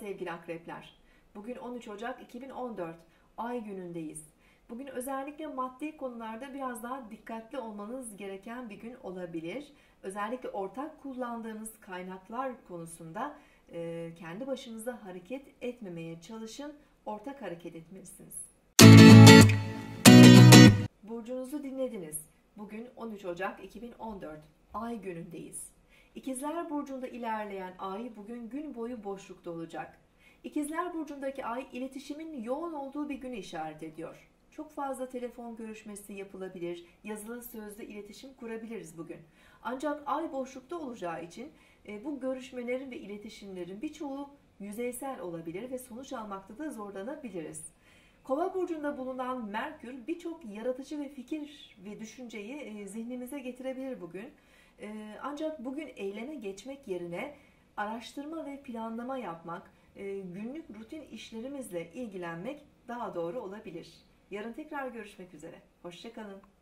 sevgili akrepler. Bugün 13 Ocak 2014 ay günündeyiz. Bugün özellikle maddi konularda biraz daha dikkatli olmanız gereken bir gün olabilir. Özellikle ortak kullandığınız kaynaklar konusunda kendi başınıza hareket etmemeye çalışın. Ortak hareket etmelisiniz. Burcunuzu dinlediniz. Bugün 13 Ocak 2014 ay günündeyiz. İkizler Burcu'nda ilerleyen ay bugün gün boyu boşlukta olacak. İkizler Burcu'ndaki ay iletişimin yoğun olduğu bir günü işaret ediyor. Çok fazla telefon görüşmesi yapılabilir, yazılı sözlü iletişim kurabiliriz bugün. Ancak ay boşlukta olacağı için bu görüşmelerin ve iletişimlerin birçoğu yüzeysel olabilir ve sonuç almakta da zorlanabiliriz. Kova burcunda bulunan Merkür birçok yaratıcı ve fikir ve düşünceyi zihnimize getirebilir bugün. Ancak bugün eyleme geçmek yerine araştırma ve planlama yapmak, günlük rutin işlerimizle ilgilenmek daha doğru olabilir. Yarın tekrar görüşmek üzere. Hoşça kalın.